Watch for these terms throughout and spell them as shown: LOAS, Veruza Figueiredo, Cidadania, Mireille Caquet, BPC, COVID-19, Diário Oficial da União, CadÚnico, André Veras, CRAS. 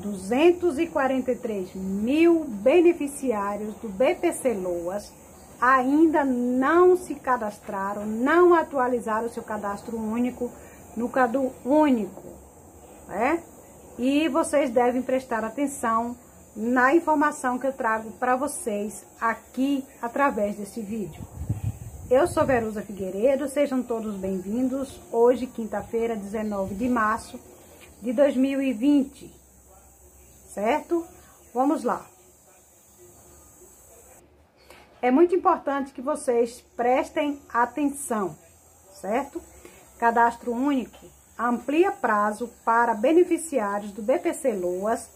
243 mil beneficiários do BPC LOAS ainda não se cadastraram, não atualizaram o seu cadastro único no CadÚnico, né? E vocês devem prestar atenção na informação que eu trago para vocês aqui através desse vídeo. Eu sou Veruza Figueiredo, sejam todos bem-vindos. Hoje, quinta-feira, 19 de março de 2020, certo? Vamos lá. É muito importante que vocês prestem atenção, certo? Cadastro Único amplia prazo para beneficiários do BPC LOAS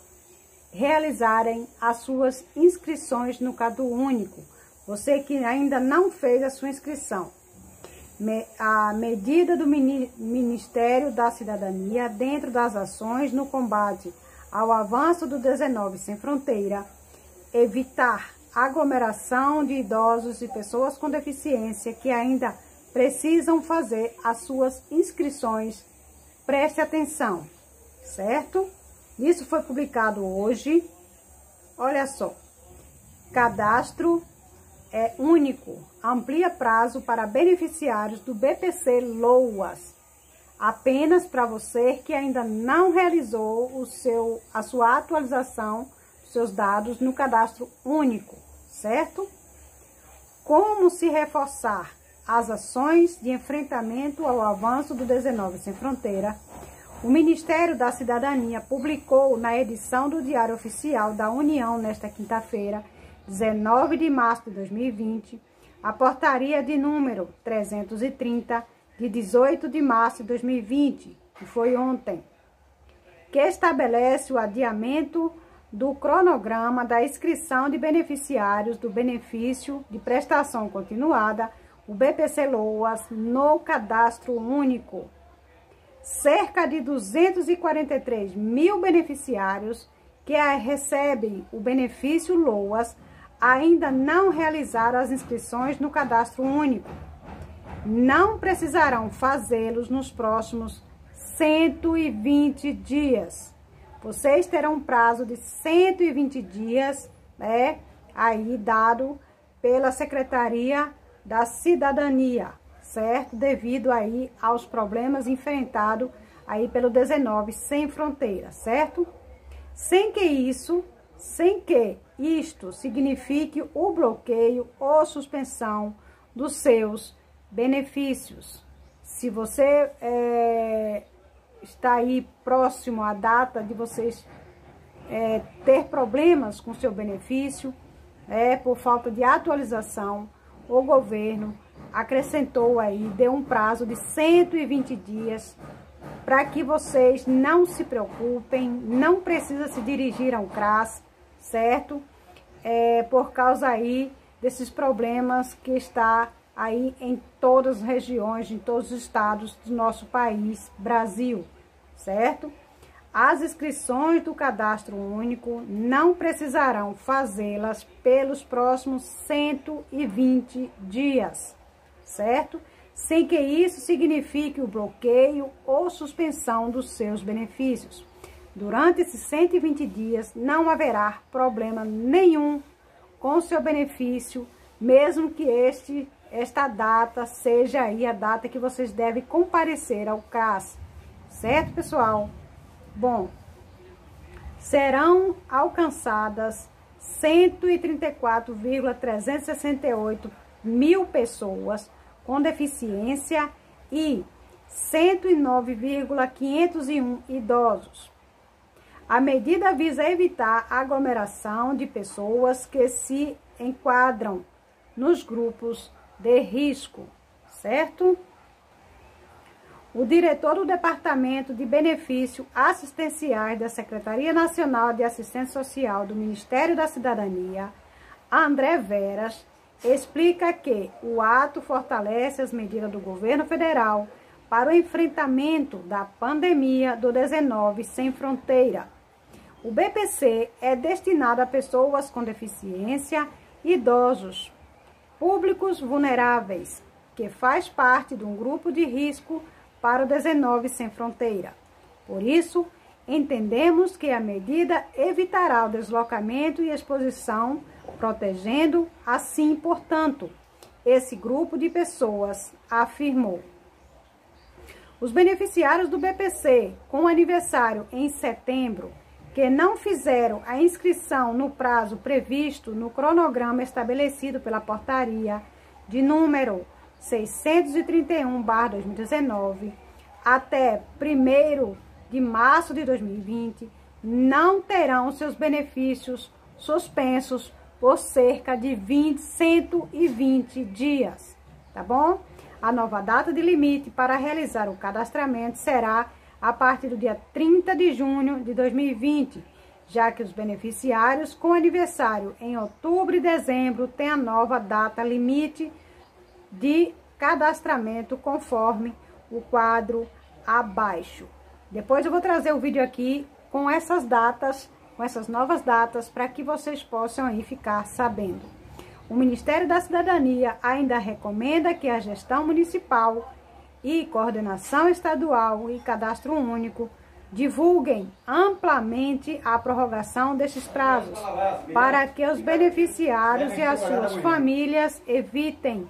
realizarem as suas inscrições no CadÚnico. Você que ainda não fez a sua inscrição. A medida do Ministério da Cidadania, dentro das ações no combate ao avanço do COVID-19 sem fronteira, evitar aglomeração de idosos e pessoas com deficiência que ainda precisam fazer as suas inscrições. Preste atenção, certo? Isso foi publicado hoje. Olha só, cadastro único amplia prazo para beneficiários do BPC LOAS. Apenas para você que ainda não realizou a sua atualização, seus dados no cadastro único, certo? Como se reforçar as ações de enfrentamento ao avanço do COVID-19 sem fronteira, o Ministério da Cidadania publicou na edição do Diário Oficial da União, nesta quinta-feira, 19 de março de 2020, a portaria de número 330, de 18 de março de 2020, que foi ontem, que estabelece o adiamento do cronograma da inscrição de beneficiários do benefício de prestação continuada, o BPC LOAS, no cadastro único. Cerca de 243 mil beneficiários que recebem o benefício LOAS ainda não realizaram as inscrições no cadastro único. Não precisarão fazê-los nos próximos 120 dias. Vocês terão um prazo de 120 dias, né, aí dado pela Secretaria da Cidadania, certo? Devido aí aos problemas enfrentados aí pelo COVID-19 sem fronteira, certo? Sem que isto signifique o bloqueio ou suspensão dos seus benefícios. Se você está aí próximo à data de vocês ter problemas com seu benefício, por falta de atualização, o governo acrescentou aí, deu um prazo de 120 dias para que vocês não se preocupem, não precisa se dirigir ao CRAS, certo? Por causa aí desses problemas que está aí em todas as regiões, em todos os estados do nosso país, Brasil, certo? As inscrições do cadastro único não precisarão fazê-las pelos próximos 120 dias, certo? Sem que isso signifique o bloqueio ou suspensão dos seus benefícios. Durante esses 120 dias, não haverá problema nenhum com seu benefício, mesmo que esta data seja aí a data que vocês devem comparecer ao CRAS, certo, pessoal? Bom, serão alcançadas 134,368 mil pessoas com deficiência e 109,501 idosos. A medida visa evitar a aglomeração de pessoas que se enquadram nos grupos de risco, certo? O diretor do Departamento de Benefícios Assistenciais da Secretaria Nacional de Assistência Social do Ministério da Cidadania, André Veras, explica que o ato fortalece as medidas do governo federal para o enfrentamento da pandemia do COVID-19 sem fronteira. O BPC é destinado a pessoas com deficiência, idosos, públicos vulneráveis, que faz parte de um grupo de risco para o COVID-19 sem fronteira. Por isso, Entendemos que a medida evitará o deslocamento e exposição, protegendo, assim, portanto, esse grupo de pessoas, afirmou. Os beneficiários do BPC, com aniversário em setembro, que não fizeram a inscrição no prazo previsto no cronograma estabelecido pela portaria de número 631/2019, até 1º de março de 2020, não terão seus benefícios suspensos por cerca de 120 dias, tá bom? A nova data de limite para realizar o cadastramento será a partir do dia 30 de junho de 2020, já que os beneficiários com aniversário em outubro e dezembro têm a nova data limite de cadastramento conforme o quadro abaixo. Depois eu vou trazer o vídeo aqui com essas datas, com essas novas datas, para que vocês possam aí ficar sabendo. O Ministério da Cidadania ainda recomenda que a gestão municipal e coordenação estadual e cadastro único divulguem amplamente a prorrogação desses prazos, para que os beneficiários e as suas famílias evitem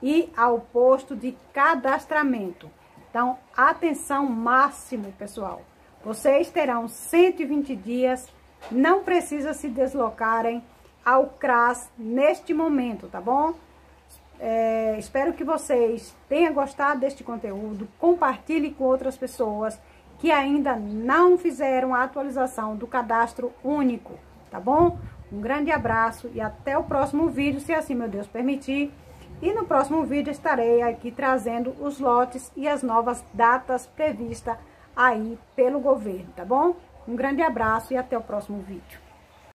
ir ao posto de cadastramento. Então, atenção máxima, pessoal. Vocês terão 120 dias, não precisa se deslocarem ao CRAS neste momento, tá bom? Espero que vocês tenham gostado deste conteúdo. Compartilhe com outras pessoas que ainda não fizeram a atualização do cadastro único, tá bom? Um grande abraço e até o próximo vídeo, se assim meu Deus permitir. E no próximo vídeo estarei aqui trazendo os lotes e as novas datas previstas aí pelo governo, tá bom? Um grande abraço e até o próximo vídeo.